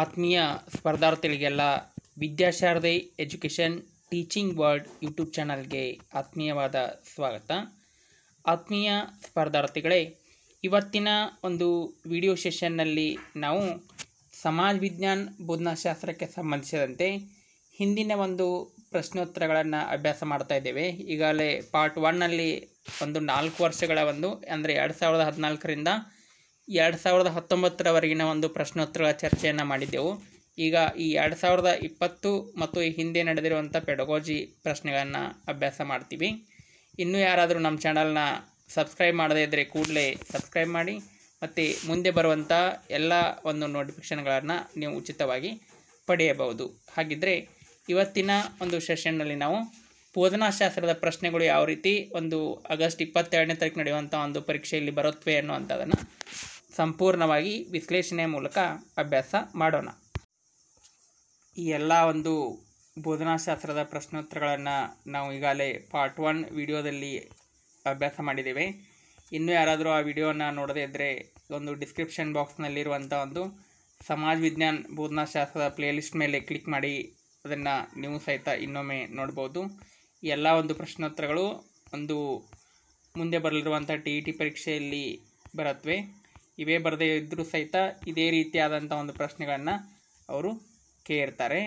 ಆತ್ಮೀಯ ಸ್ಪರ್ಧಾರ್ಥಿಗಳಿಗೆಲ್ಲ Vidyasharade education teaching world YouTube ಚಾನಲ್ಗೆ ಆತ್ಮೀಯವಾದ ಸ್ವಾಗತ. ಆತ್ಮೀಯ ಸ್ಪರ್ಧಾರ್ಥಿಗಳೇ, ಇವತ್ತಿನ ಒಂದು ವಿಡಿಯೋ ಸೆಷನ್ನಲ್ಲಿ ನಾವು ಸಮಾಜ ವಿಜ್ಞಾನ ಬೋಧನಾಶಾಸ್ತ್ರಕ್ಕೆ ಸಂಬಂಧಿಸಿದಂತೆ ಹಿಂದಿನ ಒಂದು ಪ್ರಶ್ನೋತ್ತರಗಳನ್ನು ಅಭ್ಯಾಸ ಮಾಡ್ತಾ ಇದ್ದೇವೆ. ಈಗಾಗಲೇ ಪಾರ್ಟ್ ಒನ್ನಲ್ಲಿ ಒಂದು 4 ವರ್ಷಗಳ ಒಂದು ಅಂದರೆ 2014ರಿಂದ 2019ರವರೆಗಿನ ಒಂದು ಪ್ರಶ್ನೋತ್ತರಗಳ ಚರ್ಚೆಯನ್ನು ಮಾಡಿದ್ದೆವು. ಈಗ ಈ 2020 ಮತ್ತು ಈ ಹಿಂದೆ ನಡೆದಿರುವಂಥ ಪೆಡಗೋಜಿ ಪ್ರಶ್ನೆಗಳನ್ನು ಅಭ್ಯಾಸ ಮಾಡ್ತೀವಿ. ಇನ್ನೂ ಯಾರಾದರೂ ನಮ್ಮ ಚಾನಲ್ನ ಸಬ್ಸ್ಕ್ರೈಬ್ ಮಾಡದೇ ಇದ್ದರೆ ಕೂಡಲೇ ಸಬ್ಸ್ಕ್ರೈಬ್ ಮಾಡಿ, ಮತ್ತು ಮುಂದೆ ಬರುವಂಥ ಎಲ್ಲ ಒಂದು ನೋಟಿಫಿಕೇಷನ್ಗಳನ್ನು ನೀವು ಉಚಿತವಾಗಿ ಪಡೆಯಬಹುದು. ಹಾಗಿದ್ದರೆ ಇವತ್ತಿನ ಒಂದು ಸೆಷನ್ನಲ್ಲಿ ನಾವು ಬೋಧನಾಶಾಸ್ತ್ರದ ಪ್ರಶ್ನೆಗಳು ಯಾವ ರೀತಿ ಒಂದು ಆಗಸ್ಟ್ 22ನೇ ತಾರೀಕು ನಡೆಯುವಂಥ ಒಂದು ಪರೀಕ್ಷೆಯಲ್ಲಿ ಬರುತ್ತವೆ ಅನ್ನುವಂಥದ್ದನ್ನು ಸಂಪೂರ್ಣವಾಗಿ ವಿಶ್ಲೇಷಣೆಯ ಮೂಲಕ ಅಭ್ಯಾಸ ಮಾಡೋಣ. ಈ ಎಲ್ಲ ಒಂದು ಬೋಧನಾಶಾಸ್ತ್ರದ ಪ್ರಶ್ನೋತ್ತರಗಳನ್ನು ನಾವು ಈಗಾಗಲೇ ಪಾರ್ಟ್ 1 ವಿಡಿಯೋದಲ್ಲಿ ಅಭ್ಯಾಸ ಮಾಡಿದ್ದೇವೆ. ಇನ್ನೂ ಯಾರಾದರೂ ಆ ವಿಡಿಯೋನ ನೋಡದೇ ಇದ್ದರೆ ಒಂದು ಡಿಸ್ಕ್ರಿಪ್ಷನ್ ಬಾಕ್ಸ್ನಲ್ಲಿರುವಂಥ ಒಂದು ಸಮಾಜ ವಿಜ್ಞಾನ ಬೋಧನಾಶಾಸ್ತ್ರದ ಪ್ಲೇಲಿಸ್ಟ್ ಮೇಲೆ ಕ್ಲಿಕ್ ಮಾಡಿ ಅದನ್ನು ನೀವು ಸಹಿತ ಇನ್ನೊಮ್ಮೆ ನೋಡ್ಬೋದು. ಎಲ್ಲ ಒಂದು ಪ್ರಶ್ನೋತ್ತರಗಳು ಒಂದು ಮುಂದೆ ಬರಲಿರುವಂಥ TET ಪರೀಕ್ಷೆಯಲ್ಲಿ ಬರುತ್ತವೆ. ಇವೇ ಬರದೇ ಇದ್ದರೂ ಸಹಿತ ಇದೇ ರೀತಿಯಾದಂಥ ಒಂದು ಪ್ರಶ್ನೆಗಳನ್ನು ಅವರು ಕೇಳ್ತಾರೆ.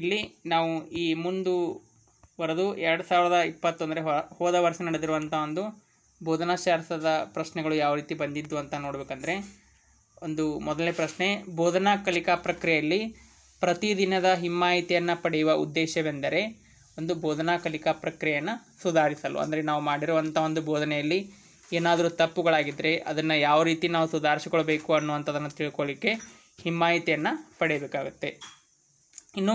ಇಲ್ಲಿ ನಾವು ಈ ಮುಂದುವರೆದು 2020 ಅಂದರೆ ಹೋದ ವರ್ಷ ನಡೆದಿರುವಂಥ ಒಂದು ಬೋಧನಾಶಾಸ್ತ್ರದ ಪ್ರಶ್ನೆಗಳು ಯಾವ ರೀತಿ ಬಂದಿದ್ದು ಅಂತ ನೋಡಬೇಕಂದ್ರೆ, ಒಂದು ಮೊದಲನೇ ಪ್ರಶ್ನೆ, ಬೋಧನಾ ಕಲಿಕಾ ಪ್ರಕ್ರಿಯೆಯಲ್ಲಿ ಪ್ರತಿದಿನದ ಹಿಮ್ಮಾಯಿತಿಯನ್ನು ಪಡೆಯುವ ಉದ್ದೇಶವೆಂದರೆ ಒಂದು ಬೋಧನಾ ಕಲಿಕಾ ಪ್ರಕ್ರಿಯೆಯನ್ನು ಸುಧಾರಿಸಲು. ಅಂದರೆ ನಾವು ಮಾಡಿರುವಂಥ ಒಂದು ಬೋಧನೆಯಲ್ಲಿ ಏನಾದರೂ ತಪ್ಪುಗಳಾಗಿದ್ದರೆ ಅದನ್ನು ಯಾವ ರೀತಿ ನಾವು ಸುಧಾರಿಸಿಕೊಳ್ಬೇಕು ಅನ್ನುವಂಥದ್ದನ್ನು ತಿಳ್ಕೊಳ್ಳಿಕ್ಕೆ ಹಿಮ್ಮಾಯಿತಿಯನ್ನು ಪಡೆಯಬೇಕಾಗುತ್ತೆ. ಇನ್ನು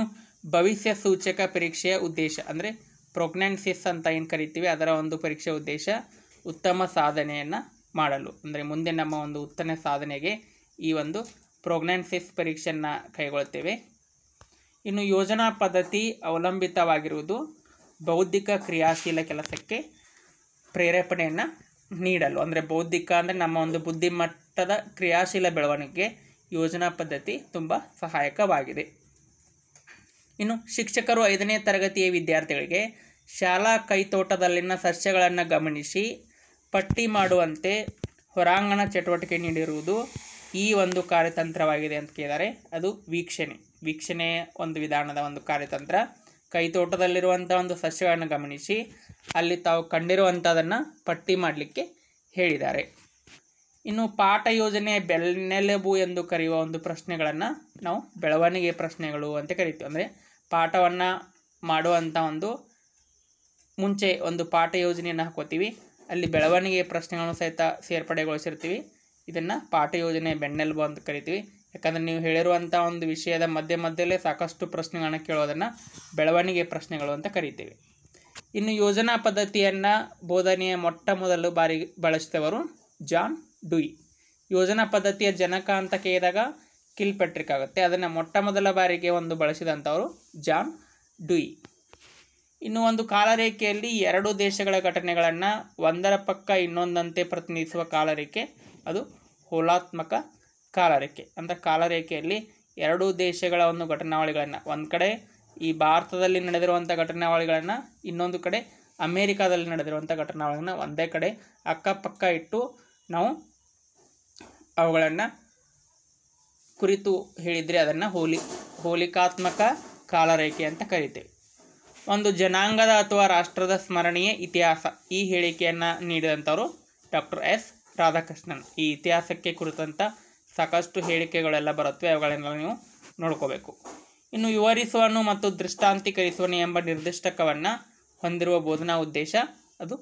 ಭವಿಷ್ಯ ಸೂಚಕ ಪರೀಕ್ಷೆಯ ಉದ್ದೇಶ ಅಂದರೆ ಪ್ರೊಗ್ನಾನ್ಸಿಸ್ ಅಂತ ಏನು ಕರಿತೀವಿ, ಅದರ ಒಂದು ಪರೀಕ್ಷೆಯ ಉದ್ದೇಶ ಉತ್ತಮ ಸಾಧನೆಯನ್ನು ಮಾಡಲು. ಅಂದರೆ ಮುಂದೆ ನಮ್ಮ ಒಂದು ಉತ್ತಮ ಸಾಧನೆಗೆ ಈ ಒಂದು ಪ್ರೊಗ್ನಾನ್ಸಿಸ್ ಪರೀಕ್ಷೆಯನ್ನು ಕೈಗೊಳ್ಳುತ್ತೇವೆ. ಇನ್ನು ಯೋಜನಾ ಪದ್ಧತಿ ಅವಲಂಬಿತವಾಗಿರುವುದು ಬೌದ್ಧಿಕ ಕ್ರಿಯಾಶೀಲ ಕೆಲಸಕ್ಕೆ ಪ್ರೇರೇಪಣೆಯನ್ನು ನೀಡಲು. ಅಂದರೆ ಬೌದ್ಧಿಕ ಅಂದರೆ ನಮ್ಮ ಒಂದು ಬುದ್ಧಿಮಟ್ಟದ ಕ್ರಿಯಾಶೀಲ ಬೆಳವಣಿಗೆಗೆ ಯೋಜನಾ ಪದ್ಧತಿ ತುಂಬ ಸಹಾಯಕವಾಗಿದೆ. ಇನ್ನು ಶಿಕ್ಷಕರು 5ನೇ ತರಗತಿಯ ವಿದ್ಯಾರ್ಥಿಗಳಿಗೆ ಶಾಲಾ ಕೈತೋಟದಲ್ಲಿನ ಸಸ್ಯಗಳನ್ನು ಗಮನಿಸಿ ಪಟ್ಟಿ ಮಾಡುವಂತೆ ಹೊರಾಂಗಣ ಚಟುವಟಿಕೆ ನೀಡಿರುವುದು ಈ ಒಂದು ಕಾರ್ಯತಂತ್ರವಾಗಿದೆ ಅಂತ ಕೇಳಿದ್ದಾರೆ. ಅದು ವೀಕ್ಷಣೆಯ ಒಂದು ವಿಧಾನದ ಒಂದು ಕಾರ್ಯತಂತ್ರ. ಕೈತೋಟದಲ್ಲಿರುವಂಥ ಒಂದು ಸಸ್ಯಗಳನ್ನು ಗಮನಿಸಿ ಅಲ್ಲಿ ತಾವು ಕಂಡಿರುವಂಥದನ್ನು ಪಟ್ಟಿ ಮಾಡಲಿಕ್ಕೆ ಹೇಳಿದ್ದಾರೆ. ಇನ್ನು ಪಾಠ ಯೋಜನೆ ಬೆನ್ನೆಲುಬು ಎಂದು ಕರೆಯುವ ಒಂದು ಪ್ರಶ್ನೆಗಳನ್ನು ನಾವು ಬೆಳವಣಿಗೆ ಪ್ರಶ್ನೆಗಳು ಅಂತ ಕರಿತೀವಿ. ಅಂದರೆ ಪಾಠವನ್ನು ಮಾಡುವಂಥ ಒಂದು ಮುಂಚೆ ಒಂದು ಪಾಠ ಯೋಜನೆಯನ್ನು ಹಾಕೋತೀವಿ, ಅಲ್ಲಿ ಬೆಳವಣಿಗೆ ಪ್ರಶ್ನೆಗಳನ್ನು ಸಹಿತ ಸೇರ್ಪಡೆಗೊಳಿಸಿರ್ತೀವಿ. ಇದನ್ನು ಪಾಠ ಯೋಜನೆ ಬೆನ್ನೆಲುಬು ಅಂತ ಕರಿತೀವಿ. ಯಾಕಂದರೆ ನೀವು ಹೇಳಿರುವಂಥ ಒಂದು ವಿಷಯದ ಮಧ್ಯದಲ್ಲೇ ಸಾಕಷ್ಟು ಪ್ರಶ್ನೆಗಳನ್ನು ಕೇಳೋದನ್ನು ಬೆಳವಣಿಗೆ ಪ್ರಶ್ನೆಗಳು ಅಂತ ಕರಿತೀವಿ. ಇನ್ನು ಯೋಜನಾ ಪದ್ಧತಿಯನ್ನು ಬೋಧನೆಯ ಮೊಟ್ಟಮೊದಲು ಬಾರಿ ಬಳಸಿದವರು ಜಾನ್ ಡುಯಿ. ಯೋಜನಾ ಪದ್ಧತಿಯ ಜನಕ ಅಂತ ಕೇಳಿದಾಗ ಕಿಲ್ಪೆಟ್ರಿಕ್ ಆಗುತ್ತೆ. ಅದನ್ನು ಮೊಟ್ಟಮೊದಲ ಬಾರಿಗೆ ಒಂದು ಬಳಸಿದಂಥವರು ಜಾನ್ ಡುಯಿ. ಇನ್ನು ಒಂದು ಕಾಲರೇಖೆಯಲ್ಲಿ 2 ದೇಶಗಳ ಘಟನೆಗಳನ್ನು ಒಂದರ ಪಕ್ಕ ಇನ್ನೊಂದಂತೆ ಪ್ರತಿನಿಧಿಸುವ ಕಾಲರೇಖೆ ಅದು ಹೋಲಾತ್ಮಕ ಕಾಲರೇಖೆ. ಅಂದರೆ ಕಾಲರೇಖೆಯಲ್ಲಿ 2 ದೇಶಗಳ ಒಂದು ಘಟನಾವಳಿಗಳನ್ನು, ಒಂದು ಕಡೆ ಈ ಭಾರತದಲ್ಲಿ ನಡೆದಿರುವಂಥ ಘಟನಾವಳಿಗಳನ್ನು, ಇನ್ನೊಂದು ಕಡೆ ಅಮೇರಿಕಾದಲ್ಲಿ ನಡೆದಿರುವಂಥ ಘಟನಾವಳಿಗಳನ್ನು ಒಂದೇ ಕಡೆ ಅಕ್ಕಪಕ್ಕ ಇಟ್ಟು ನಾವು ಅವುಗಳನ್ನು ಕುರಿತು ಹೇಳಿದರೆ ಅದನ್ನು ಹೋಲಿಕಾತ್ಮಕ ಕಾಲರೇಖೆ ಅಂತ ಕರಿತೇವೆ. ಒಂದು ಜನಾಂಗದ ಅಥವಾ ರಾಷ್ಟ್ರದ ಸ್ಮರಣೀಯ ಇತಿಹಾಸ, ಈ ಹೇಳಿಕೆಯನ್ನು ನೀಡಿದಂಥವರು ಡಾಕ್ಟರ್ S ರಾಧಾಕೃಷ್ಣನ್. ಈ ಇತಿಹಾಸಕ್ಕೆ ಕುರಿತಂಥ ಸಾಕಷ್ಟು ಹೇಳಿಕೆಗಳೆಲ್ಲ ಬರುತ್ತವೆ, ಅವುಗಳನ್ನೆಲ್ಲ ನೀವು ನೋಡ್ಕೋಬೇಕು. ಇನ್ನು ವಿವರಿಸುವನು ಮತ್ತು ದೃಷ್ಟಾಂತೀಕರಿಸುವನು ಎಂಬ ನಿರ್ದಿಷ್ಟಕವನ್ನು ಹೊಂದಿರುವ ಬೋಧನಾ ಉದ್ದೇಶ ಅದು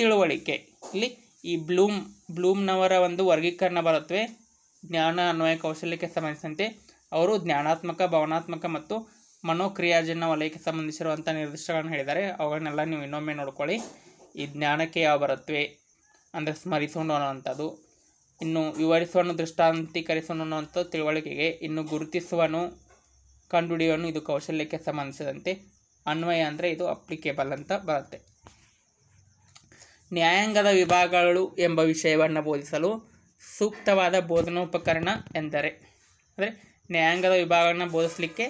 ತಿಳುವಳಿಕೆ. ಇಲ್ಲಿ ಈ ಬ್ಲೂಮ್ನವರ ಒಂದು ವರ್ಗೀಕರಣ ಬರುತ್ತವೆ ಜ್ಞಾನ ಅನ್ವಯ ಕೌಶಲ್ಯಕ್ಕೆ ಸಂಬಂಧಿಸಿದಂತೆ. ಅವರು ಜ್ಞಾನಾತ್ಮಕ, ಭಾವನಾತ್ಮಕ ಮತ್ತು ಮನೋಕ್ರಿಯಾಜನ ವಲಯಕ್ಕೆ ಸಂಬಂಧಿಸಿರುವಂಥ ನಿರ್ದಿಷ್ಟಗಳನ್ನು ಹೇಳಿದ್ದಾರೆ. ಅವುಗಳನ್ನೆಲ್ಲ ನೀವು ಇನ್ನೊಮ್ಮೆ ನೋಡ್ಕೊಳ್ಳಿ. ಈ ಜ್ಞಾನಕ್ಕೆ ಯಾವ ಬರುತ್ತವೆ ಅಂದರೆ ಸ್ಮರಿಸೋಣ ಅನ್ನೋವಂಥದ್ದು, ಇನ್ನು ವಿವರಿಸುವನು ದೃಷ್ಟಾಂತೀಕರಿಸೋಣ ಅನ್ನೋವಂಥದ್ದು ತಿಳುವಳಿಕೆಗೆ, ಇನ್ನು ಗುರುತಿಸುವನು ಕಂಡುಹಿಡಿಯುವನು ಇದು ಕೌಶಲ್ಯಕ್ಕೆ ಸಂಬಂಧಿಸಿದಂತೆ, ಅನ್ವಯ ಅಂದರೆ ಇದು ಅಪ್ಲಿಕೇಬಲ್ ಅಂತ ಬರುತ್ತೆ. ನ್ಯಾಯಾಂಗದ ವಿಭಾಗಗಳು ಎಂಬ ವಿಷಯವನ್ನು ಬೋಧಿಸಲು ಸೂಕ್ತವಾದ ಬೋಧನೋಪಕರಣ ಎಂದರೆ ಅಂದರೆ ನ್ಯಾಯಾಂಗದ ವಿಭಾಗವನ್ನು ಬೋಧಿಸಲಿಕ್ಕೆ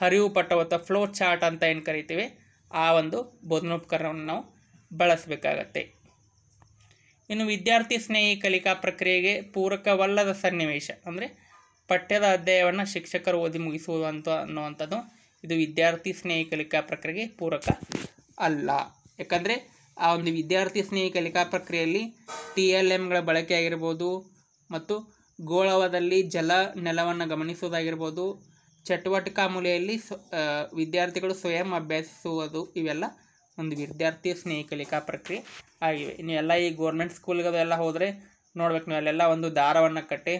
ಹರಿವು ಪಟ್ಟವಂಥ ಫ್ಲೋ ಚಾರ್ಟ್ ಅಂತ ಏನು ಕರಿತೀವಿ ಆ ಒಂದು ಬೋಧನೋಪಕರಣವನ್ನು ನಾವು ಬಳಸಬೇಕಾಗತ್ತೆ. ಇನ್ನು ವಿದ್ಯಾರ್ಥಿ ಸ್ನೇಹಿ ಕಲಿಕಾ ಪ್ರಕ್ರಿಯೆಗೆ ಪೂರಕವಲ್ಲದ ಸನ್ನಿವೇಶ ಅಂದರೆ ಪಠ್ಯದ ಅಧ್ಯಾಯವನ್ನು ಶಿಕ್ಷಕರು ಓದಿ ಮುಗಿಸುವುದು ಅಂತ ಅನ್ನುವಂಥದ್ದು. ಇದು ವಿದ್ಯಾರ್ಥಿ ಸ್ನೇಹಿ ಕಲಿಕಾ ಪ್ರಕ್ರಿಯೆಗೆ ಪೂರಕ ಅಲ್ಲ. ಯಾಕಂದರೆ ಆ ಒಂದು ವಿದ್ಯಾರ್ಥಿ ಸ್ನೇಹಿ ಕಲಿಕಾ ಪ್ರಕ್ರಿಯೆಯಲ್ಲಿ TLMಗಳ ಬಳಕೆಯಾಗಿರ್ಬೋದು ಮತ್ತು ಗೋಳವದಲ್ಲಿ ಜಲ ನೆಲವನ್ನು ಗಮನಿಸುವುದಾಗಿರ್ಬೋದು, ಚಟುವಟಿಕಾ ಮೂಲೆಯಲ್ಲಿ ವಿದ್ಯಾರ್ಥಿಗಳು ಸ್ವಯಂ ಅಭ್ಯಸಿಸುವುದು, ಇವೆಲ್ಲ ಒಂದು ವಿದ್ಯಾರ್ಥಿ ಸ್ನೇಹಿ ಕಲಿಕಾ ಪ್ರಕ್ರಿಯೆ ಆಗಿವೆ. ನೀವೆಲ್ಲ ಈ ಗೌರ್ಮೆಂಟ್ ಸ್ಕೂಲ್ಗಳೆಲ್ಲ ಹೋದರೆ ನೋಡ್ಬೇಕು, ನೀವು ಅಲ್ಲೆಲ್ಲ ಒಂದು ದಾರವನ್ನು ಕಟ್ಟಿ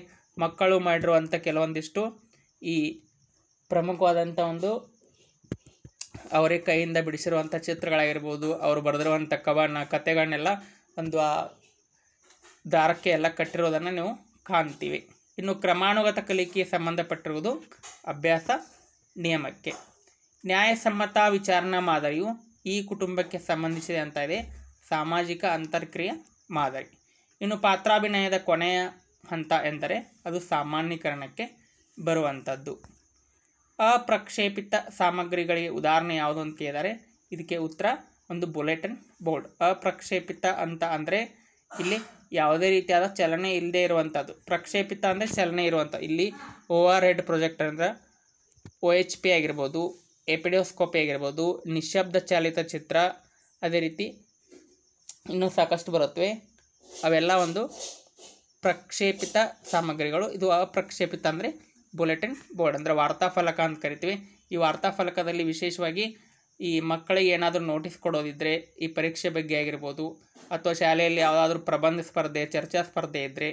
ಮಕ್ಕಳು ಮಾಡಿರುವಂಥ ಕೆಲವೊಂದಿಷ್ಟು ಈ ಪ್ರಮುಖವಾದಂಥ ಒಂದು ಅವರೇ ಕೈಯಿಂದ ಬಿಡಿಸಿರುವಂಥ ಚಿತ್ರಗಳಾಗಿರ್ಬೋದು, ಅವರು ಬರೆದಿರುವಂಥ ಕವನ ಕಥೆಗಳನ್ನೆಲ್ಲ ಒಂದು ಆ ದಾರಕ್ಕೆ ಎಲ್ಲ ಕಟ್ಟಿರೋದನ್ನು ನೀವು ಕಾಣ್ತೀವಿ. ಇನ್ನು ಕ್ರಮಾನುಗತ ಕಲಿಕೆಗೆ ಸಂಬಂಧಪಟ್ಟಿರುವುದು ಅಭ್ಯಾಸ ನಿಯಮಕ್ಕೆ. ನ್ಯಾಯಸಮ್ಮತ ವಿಚಾರಣಾ ಮಾದರಿಯು ಈ ಕುಟುಂಬಕ್ಕೆ ಸಂಬಂಧಿಸಿದೆ ಅಂತ ಇದೆ ಸಾಮಾಜಿಕ ಅಂತರ್ಕ್ರಿಯೆ ಮಾದರಿ. ಇನ್ನು ಪಾತ್ರಾಭಿನಯದ ಕೊನೆಯ ಹಂತ ಎಂದರೆ ಅದು ಸಾಮಾನ್ಯೀಕರಣಕ್ಕೆ ಬರುವಂಥದ್ದು. ಅಪ್ರಕ್ಷೇಪಿತ ಸಾಮಗ್ರಿಗಳಿಗೆ ಉದಾಹರಣೆ ಯಾವುದು ಅಂತ ಕೇಳಿದರೆ ಇದಕ್ಕೆ ಉತ್ತರ ಒಂದು ಬುಲೆಟಿನ್ ಬೋರ್ಡ್. ಅಪ್ರಕ್ಷೇಪಿತ ಅಂತ ಅಂದರೆ ಇಲ್ಲಿ ಯಾವುದೇ ರೀತಿಯಾದ ಚಲನೆ ಇಲ್ಲದೆ ಇರುವಂಥದ್ದು, ಪ್ರಕ್ಷೇಪಿತ ಅಂದರೆ ಚಲನೆ ಇರುವಂಥದ್ದು. ಇಲ್ಲಿ ಓವರ್ ಹೆಡ್ ಪ್ರೊಜೆಕ್ಟರ್ ಅಂದರೆ OHP ಆಗಿರ್ಬೋದು, ಎಪಿಡಿಯೋಸ್ಕೋಪಿ ಆಗಿರ್ಬೋದು, ನಿಶಬ್ದ ಚಾಲಿತ ಚಿತ್ರ, ಅದೇ ರೀತಿ ಇನ್ನೂ ಸಾಕಷ್ಟು ಬರುತ್ತವೆ. ಅವೆಲ್ಲ ಒಂದು ಪ್ರಕ್ಷೇಪಿತ ಸಾಮಗ್ರಿಗಳು. ಇದು ಅಪ್ರಕ್ಷೇಪಿತ ಅಂದರೆ ಬುಲೆಟಿನ್ ಬೋರ್ಡ್ ಅಂದರೆ ವಾರ್ತಾಫಲಕ ಅಂತ ಕರಿತೀವಿ. ಈ ವಾರ್ತಾಫಲಕದಲ್ಲಿ ವಿಶೇಷವಾಗಿ ಈ ಮಕ್ಕಳಿಗೆ ಏನಾದರೂ ನೋಟಿಸ್ ಕೊಡೋದಿದ್ದರೆ ಈ ಪರೀಕ್ಷೆ ಬಗ್ಗೆ ಆಗಿರ್ಬೋದು, ಅಥವಾ ಶಾಲೆಯಲ್ಲಿ ಯಾವುದಾದ್ರೂ ಪ್ರಬಂಧ ಸ್ಪರ್ಧೆ ಚರ್ಚಾ ಸ್ಪರ್ಧೆ ಇದ್ದರೆ,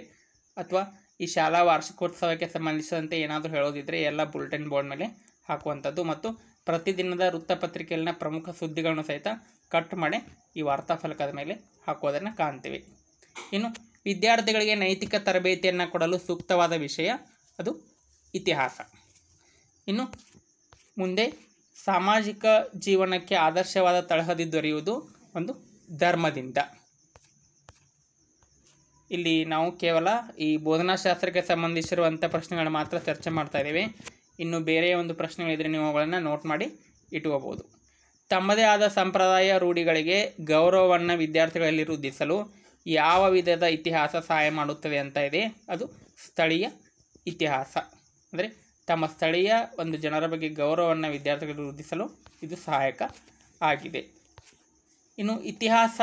ಅಥವಾ ಈ ಶಾಲಾ ವಾರ್ಷಿಕೋತ್ಸವಕ್ಕೆ ಸಂಬಂಧಿಸಿದಂತೆ ಏನಾದರೂ ಹೇಳೋದಿದ್ದರೆ ಎಲ್ಲ ಬುಲೆಟಿನ್ ಬೋರ್ಡ್ ಮೇಲೆ ಹಾಕುವಂಥದ್ದು. ಮತ್ತು ಪ್ರತಿದಿನದ ವೃತ್ತಪತ್ರಿಕೆಯಲ್ಲಿನ ಪ್ರಮುಖ ಸುದ್ದಿಗಳನ್ನು ಸಹಿತ ಕಟ್ ಮಾಡಿ ಈ ವಾರ್ತಾಫಲಕದ ಮೇಲೆ ಹಾಕೋದನ್ನು ಕಾಣ್ತೀವಿ. ಇನ್ನು ವಿದ್ಯಾರ್ಥಿಗಳಿಗೆ ನೈತಿಕ ತರಬೇತಿಯನ್ನು ಕೊಡಲು ಸೂಕ್ತವಾದ ವಿಷಯ ಅದು ಇತಿಹಾಸ. ಇನ್ನು ಮುಂದೆ ಸಾಮಾಜಿಕ ಜೀವನಕ್ಕೆ ಆದರ್ಶವಾದ ತಳಹದಿ ದೊರೆಯುವುದು ಒಂದು ಧರ್ಮದಿಂದ. ಇಲ್ಲಿ ನಾವು ಕೇವಲ ಈ ಬೋಧನಾಶಾಸ್ತ್ರಕ್ಕೆ ಸಂಬಂಧಿಸಿರುವಂಥ ಪ್ರಶ್ನೆಗಳು ಮಾತ್ರ ಚರ್ಚೆ ಮಾಡ್ತಾ ಇದ್ದೇವೆ. ಇನ್ನು ಬೇರೆ ಒಂದು ಪ್ರಶ್ನೆಗಳಿದ್ದರೆ ನೀವು ಅವುಗಳನ್ನು ನೋಟ್ ಮಾಡಿ ಇಟ್ಕೋಬೋದು. ತಮ್ಮದೇ ಆದ ಸಂಪ್ರದಾಯ ರೂಢಿಗಳಿಗೆ ಗೌರವವನ್ನು ವಿದ್ಯಾರ್ಥಿಗಳಲ್ಲಿ ವೃದ್ಧಿಸಲು ಯಾವ ವಿಧದ ಇತಿಹಾಸ ಸಹಾಯ ಮಾಡುತ್ತದೆ ಅಂತ ಇದೆ ಅದು ಸ್ಥಳೀಯ ಇತಿಹಾಸ. ಅಂದರೆ ತಮ್ಮ ಸ್ಥಳೀಯ ಒಂದು ಜನರ ಬಗ್ಗೆ ಗೌರವವನ್ನು ವಿದ್ಯಾರ್ಥಿಗಳು ವೃದ್ಧಿಸಲು ಇದು ಸಹಾಯಕ ಆಗಿದೆ. ಇನ್ನು ಇತಿಹಾಸ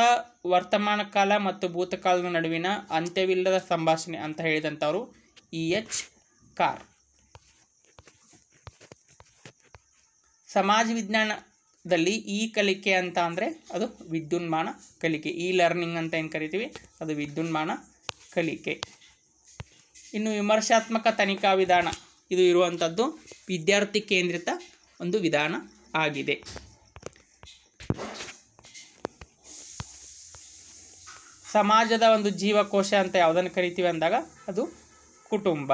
ವರ್ತಮಾನ ಕಾಲ ಮತ್ತು ಭೂತಕಾಲದ ನಡುವಿನ ಅಂತ್ಯವಿಲ್ಲದ ಸಂಭಾಷಣೆ ಅಂತ ಹೇಳಿದಂಥವರು EH ಕಾರ್. ಸಮಾಜ ವಿಜ್ಞಾನದಲ್ಲಿ E ಕಲಿಕೆ ಅಂತ ಅಂದರೆ ಅದು ವಿದ್ಯುನ್ಮಾನ ಕಲಿಕೆ. E ಲರ್ನಿಂಗ್ ಅಂತ ಏನು ಕರಿತೀವಿ ಅದು ವಿದ್ಯುನ್ಮಾನ ಕಲಿಕೆ. ಇನ್ನು ವಿಮರ್ಶಾತ್ಮಕ ತನಿಖಾ ವಿಧಾನ ಇದು ಇರುವಂಥದ್ದು ವಿದ್ಯಾರ್ಥಿ ಕೇಂದ್ರಿತ ಒಂದು ವಿಧಾನ ಆಗಿದೆ. ಸಮಾಜದ ಒಂದು ಜೀವಕೋಶ ಅಂತ ಯಾವುದನ್ನು ಕರಿತೀವಿ ಅಂದಾಗ ಅದು ಕುಟುಂಬ.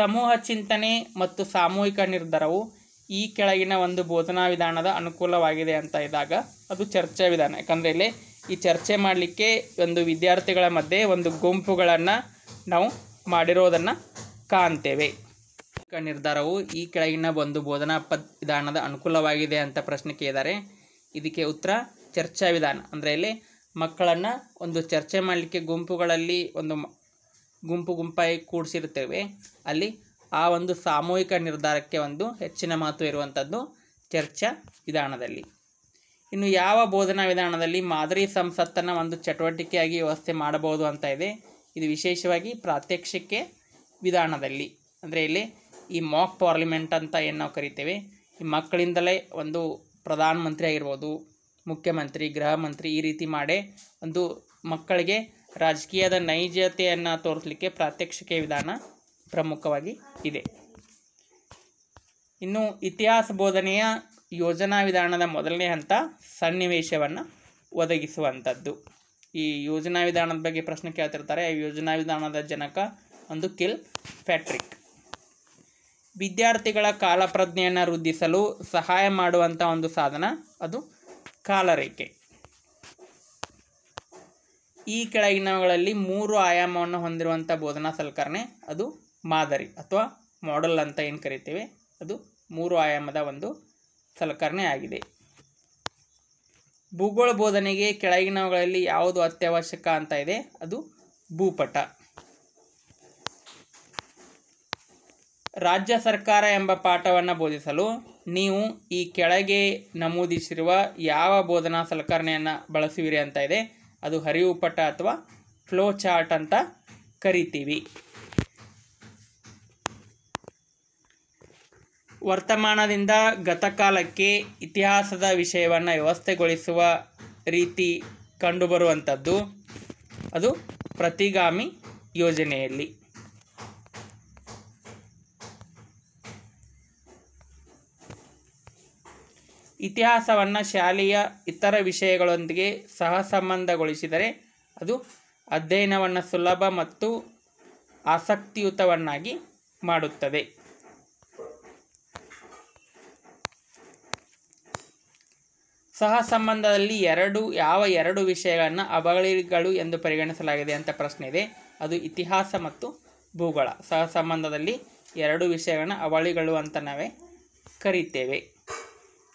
ಸಮೂಹ ಚಿಂತನೆ ಮತ್ತು ಸಾಮೂಹಿಕ ನಿರ್ಧಾರವು ಈ ಕೆಳಗಿನ ಒಂದು ಬೋಧನಾ ವಿಧಾನದ ಅನುಕೂಲವಾಗಿದೆ ಅಂತ ಇದ್ದಾಗ ಅದು ಚರ್ಚಾ ವಿಧಾನ. ಯಾಕಂದರೆ ಇಲ್ಲಿ ಈ ಚರ್ಚೆ ಮಾಡಲಿಕ್ಕೆ ಒಂದು ವಿದ್ಯಾರ್ಥಿಗಳ ಮಧ್ಯೆ ಒಂದು ಗುಂಪುಗಳನ್ನು ನಾವು ಮಾಡಿರೋದನ್ನು ಕಾಣ್ತೇವೆ. ನಿರ್ಧಾರವು ಈ ಕೆಳಗಿನ ಒಂದು ಬೋಧನಾ ವಿಧಾನದ ಅನುಕೂಲವಾಗಿದೆ ಅಂತ ಪ್ರಶ್ನೆ ಕೇಳಿದ್ದಾರೆ. ಇದಕ್ಕೆ ಉತ್ತರ ಚರ್ಚಾ ವಿಧಾನ. ಅಂದರೆ ಇಲ್ಲಿ ಮಕ್ಕಳನ್ನು ಒಂದು ಚರ್ಚೆ ಮಾಡಲಿಕ್ಕೆ ಗುಂಪುಗಳಲ್ಲಿ ಒಂದು ಗುಂಪಾಗಿ ಕೂಡಿಸಿರ್ತೇವೆ. ಅಲ್ಲಿ ಆ ಒಂದು ಸಾಮೂಹಿಕ ನಿರ್ಧಾರಕ್ಕೆ ಒಂದು ಹೆಚ್ಚಿನ ಮಹತ್ವ ಇರುವಂಥದ್ದು ಚರ್ಚಾ ವಿಧಾನದಲ್ಲಿ. ಇನ್ನು ಯಾವ ಬೋಧನಾ ವಿಧಾನದಲ್ಲಿ ಮಾದರಿ ಸಂಸತ್ತನ್ನು ಒಂದು ಚಟುವಟಿಕೆಯಾಗಿ ವ್ಯವಸ್ಥೆ ಮಾಡಬಹುದು ಅಂತ ಇದೆ ಇದು ವಿಶೇಷವಾಗಿ ಪ್ರಾತ್ಯಕ್ಷಿಕೆ ವಿಧಾನದಲ್ಲಿ. ಅಂದರೆ ಇಲ್ಲಿ ಈ ಮಾಕ್ ಪಾರ್ಲಿಮೆಂಟ್ ಅಂತ ಏನು ನಾವು ಕರಿತೇವೆ, ಈ ಮಕ್ಕಳಿಂದಲೇ ಒಂದು ಪ್ರಧಾನಮಂತ್ರಿ ಆಗಿರ್ಬೋದು, ಮುಖ್ಯಮಂತ್ರಿ, ಗೃಹ ಮಂತ್ರಿ ಈ ರೀತಿ ಮಾಡೇ ಒಂದು ಮಕ್ಕಳಿಗೆ ರಾಜಕೀಯದ ನೈಜತೆಯನ್ನು ತೋರಿಸಲಿಕ್ಕೆ ಪ್ರಾತ್ಯಕ್ಷಿಕೆ ವಿಧಾನ ಪ್ರಮುಖವಾಗಿ ಇದೆ. ಇನ್ನು ಇತಿಹಾಸ ಬೋಧನೆಯ ಯೋಜನಾ ವಿಧಾನದ ಮೊದಲನೇ ಹಂತ ಸನ್ನಿವೇಶವನ್ನು ಒದಗಿಸುವಂಥದ್ದು. ಈ ಯೋಜನಾ ವಿಧಾನದ ಬಗ್ಗೆ ಪ್ರಶ್ನೆ ಕೇಳ್ತಿರ್ತಾರೆ. ಯೋಜನಾ ವಿಧಾನದ ಜನಕ ಒಂದು ಕಿಲ್ಪ್ಯಾಟ್ರಿಕ್. ವಿದ್ಯಾರ್ಥಿಗಳ ಕಾಲಪ್ರಜ್ಞೆಯನ್ನು ವೃದ್ಧಿಸಲು ಸಹಾಯ ಮಾಡುವಂಥ ಒಂದು ಸಾಧನ ಅದು ಕಾಲರೇಖೆ. ಈ ಕೆಳಗಿನವುಗಳಲ್ಲಿ ಮೂರು ಆಯಾಮವನ್ನು ಹೊಂದಿರುವಂತ ಬೋಧನಾ ಸಲಕರಣೆ ಅದು ಮಾದರಿ ಅಥವಾ ಮಾಡೆಲ್ ಅಂತ ಏನು ಕರೀತೀವಿ ಅದು ಮೂರು ಆಯಾಮದ ಒಂದು ಸಲಕರಣೆ ಆಗಿದೆ। ಭೂಗೋಳ ಬೋಧನೆಗೆ ಕೆಳಗಿನವುಗಳಲ್ಲಿ ಯಾವುದು ಅತ್ಯವಶ್ಯಕ ಅಂತ ಇದೆ ಅದು ಭೂಪಟ। ರಾಜ್ಯ ಸರ್ಕಾರ ಎಂಬ ಪಾಠವನ್ನು ಬೋಧಿಸಲು ನೀವು ಈ ಕೆಳಗೆ ನಮೂದಿಸಿರುವ ಯಾವ ಬೋಧನಾ ಸಲಕರಣೆಯನ್ನು ಬಳಸುವಿರಿ ಅಂತ ಇದೆ ಅದು ಹರಿವು ಪಟ ಅಥವಾ ಫ್ಲೋ ಚಾರ್ಟ್ ಅಂತ ಕರಿತೀವಿ। ವರ್ತಮಾನದಿಂದ ಗತಕಾಲಕ್ಕೆ ಇತಿಹಾಸದ ವಿಷಯವನ್ನು ವ್ಯವಸ್ಥೆಗೊಳಿಸುವ ರೀತಿ ಕಂಡುಬರುವಂಥದ್ದು ಅದು ಪ್ರತಿಗಾಮಿ ಯೋಜನೆಯಲ್ಲಿ। ಇತಿಹಾಸವನ್ನು ಶಾಲೆಯ ಇತರ ವಿಷಯಗಳೊಂದಿಗೆ ಸಹ ಸಂಬಂಧಗೊಳಿಸಿದರೆ ಅದು ಅಧ್ಯಯನವನ್ನು ಸುಲಭ ಮತ್ತು ಆಸಕ್ತಿಯುತವನ್ನಾಗಿ ಮಾಡುತ್ತದೆ। ಸಹ ಸಂಬಂಧದಲ್ಲಿ ಯಾವ ಎರಡು ವಿಷಯಗಳನ್ನು ಅವಳಿಗಳು ಎಂದು ಪರಿಗಣಿಸಲಾಗಿದೆ ಅಂತ ಪ್ರಶ್ನೆ ಇದೆ ಅದು ಇತಿಹಾಸ ಮತ್ತು ಭೂಗೋಳ। ಸಹ ಸಂಬಂಧದಲ್ಲಿ ಎರಡು ವಿಷಯಗಳನ್ನು ಅವಳಿಗಳು ಅಂತ ನಾವೇ ಕರೀತೇವೆ।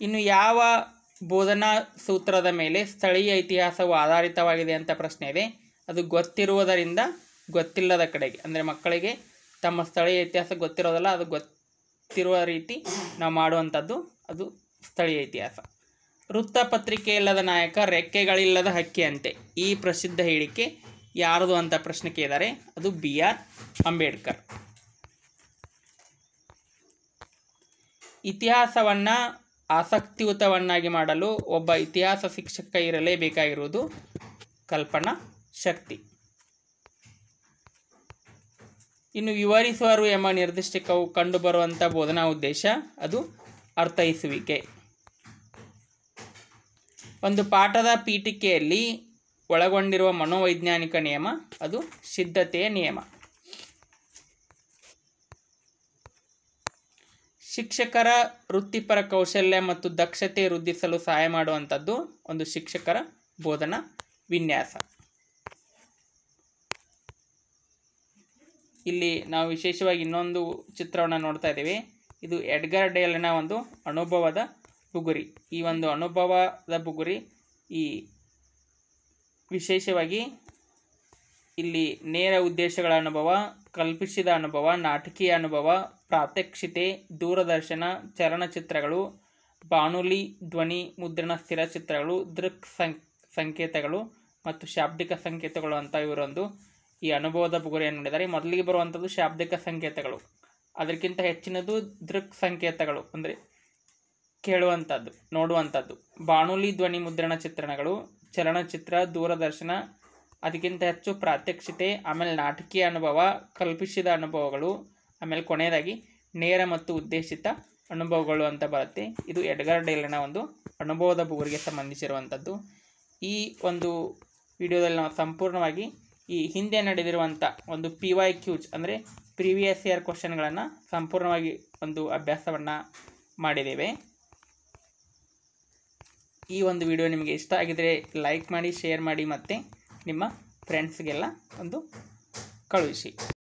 ಇನ್ನು ಯಾವ ಬೋಧನಾ ಸೂತ್ರದ ಮೇಲೆ ಸ್ಥಳೀಯ ಇತಿಹಾಸವು ಆಧಾರಿತವಾಗಿದೆ ಅಂತ ಪ್ರಶ್ನೆ ಇದೆ ಅದು ಗೊತ್ತಿರುವುದರಿಂದ ಗೊತ್ತಿಲ್ಲದ ಕಡೆಗೆ, ಅಂದರೆ ಮಕ್ಕಳಿಗೆ ತಮ್ಮ ಸ್ಥಳೀಯ ಇತಿಹಾಸ ಗೊತ್ತಿರೋದಲ್ಲ ಅದು ಗೊತ್ತಿರುವ ರೀತಿ ನಾವು ಮಾಡುವಂಥದ್ದು ಅದು ಸ್ಥಳೀಯ ಇತಿಹಾಸ। ವೃತ್ತ ಪತ್ರಿಕೆ ಇಲ್ಲದ ನಾಯಕ ರೆಕ್ಕೆಗಳಿಲ್ಲದ ಹಕ್ಕಿಯಂತೆ ಈ ಪ್ರಸಿದ್ಧ ಹೇಳಿಕೆ ಯಾರದು ಅಂತ ಪ್ರಶ್ನೆ ಕೇಳಿದರೆ ಅದು BR ಅಂಬೇಡ್ಕರ್। ಇತಿಹಾಸವನ್ನು ಆಸಕ್ತಿಯುತವನ್ನಾಗಿ ಮಾಡಲು ಒಬ್ಬ ಇತಿಹಾಸ ಶಿಕ್ಷಕ ಇರಲೇಬೇಕಾಗಿರುವುದು ಕಲ್ಪನಾ ಶಕ್ತಿ। ಇನ್ನು ವಿವರಿಸುವರು ಎಂಬ ನಿರ್ದಿಷ್ಟಕವು ಕಂಡುಬರುವಂಥ ಬೋಧನಾ ಉದ್ದೇಶ ಅದು ಅರ್ಥೈಸುವಿಕೆ। ಒಂದು ಪಾಠದ ಪೀಠಿಕೆಯಲ್ಲಿ ಒಳಗೊಂಡಿರುವ ಮನೋವೈಜ್ಞಾನಿಕ ನಿಯಮ ಅದು ಸಿದ್ಧತೆಯ ನಿಯಮ। ಶಿಕ್ಷಕರ ವೃತ್ತಿಪರ ಕೌಶಲ್ಯ ಮತ್ತು ದಕ್ಷತೆ ವೃದ್ಧಿಸಲು ಸಹಾಯ ಮಾಡುವಂಥದ್ದು ಒಂದು ಶಿಕ್ಷಕರ ಬೋಧನಾ ವಿನ್ಯಾಸ। ಇಲ್ಲಿ ನಾವು ವಿಶೇಷವಾಗಿ ಇನ್ನೊಂದು ಚಿತ್ರವನ್ನು ನೋಡ್ತಾ ಇದ್ದೀವಿ, ಇದು ಎಡ್ಗರ್ ಡೇಲ್ನ ಒಂದು ಅನುಭವದ ಬುಗುರಿ। ಈ ಒಂದು ಅನುಭವದ ಬುಗುರಿ ಈ ವಿಶೇಷವಾಗಿ ಇಲ್ಲಿ ನೇರ ಉದ್ದೇಶಗಳ ಅನುಭವ, ಕಲ್ಪಿಸಿದ ಅನುಭವ, ನಾಟಕೀಯ ಅನುಭವ, ಪ್ರಾತ್ಯಕ್ಷಿತೆ, ದೂರದರ್ಶನ, ಚಲನಚಿತ್ರಗಳು, ಬಾನುಲಿ ಧ್ವನಿ ಮುದ್ರಣ, ಸ್ಥಿರಚಿತ್ರಗಳು, ದೃಕ್ ಸಂಕೇತಗಳು ಮತ್ತು ಶಾಬ್ದಿಕ ಸಂಕೇತಗಳು ಅಂತ ಇವರೊಂದು ಈ ಅನುಭವದ ಬುಗುರಿಯನ್ನು ನೋಡಿದ್ದಾರೆ। ಮೊದಲಿಗೆ ಬರುವಂಥದ್ದು ಶಾಬ್ದಿಕ ಸಂಕೇತಗಳು, ಅದಕ್ಕಿಂತ ಹೆಚ್ಚಿನದು ದೃಕ್ ಸಂಕೇತಗಳು ಅಂದರೆ ಕೇಳುವಂಥದ್ದು ನೋಡುವಂಥದ್ದು, ಬಾನುಲಿ ಧ್ವನಿ ಮುದ್ರಣ ಚಿತ್ರಣಗಳು, ಚಲನಚಿತ್ರ, ದೂರದರ್ಶನ, ಅದಕ್ಕಿಂತ ಹೆಚ್ಚು ಪ್ರಾತ್ಯಕ್ಷಿತೆ, ಆಮೇಲೆ ನಾಟಕೀಯ ಅನುಭವ, ಕಲ್ಪಿಸಿದ ಅನುಭವಗಳು, ಆಮೇಲೆ ಕೊನೆಯದಾಗಿ ನೇರ ಮತ್ತು ಉದ್ದೇಶಿತ ಅನುಭವಗಳು ಅಂತ ಬರುತ್ತೆ। ಇದು ಎಡ್ಗರ್ ಡೇಲ್ನ ಒಂದು ಅನುಭವದ ಬುಗುರಿಗೆ ಸಂಬಂಧಿಸಿರುವಂಥದ್ದು। ಈ ಒಂದು ವಿಡಿಯೋದಲ್ಲಿ ನಾವು ಸಂಪೂರ್ಣವಾಗಿ ಈ ಹಿಂದೆ ನಡೆದಿರುವಂಥ ಒಂದು PYQ'S ಅಂದರೆ ಪ್ರೀವಿಯಸ್ ಇಯರ್ ಕ್ವಶನ್ಗಳನ್ನು ಸಂಪೂರ್ಣವಾಗಿ ಒಂದು ಅಭ್ಯಾಸವನ್ನು ಮಾಡಿದ್ದೇವೆ। ಈ ಒಂದು ವಿಡಿಯೋ ನಿಮಗೆ ಇಷ್ಟ ಆಗಿದರೆ ಲೈಕ್ ಮಾಡಿ, ಶೇರ್ ಮಾಡಿ, ಮತ್ತು ನಿಮ್ಮ ಫ್ರೆಂಡ್ಸ್ಗೆಲ್ಲ ಒಂದು ಕಳುಹಿಸಿ।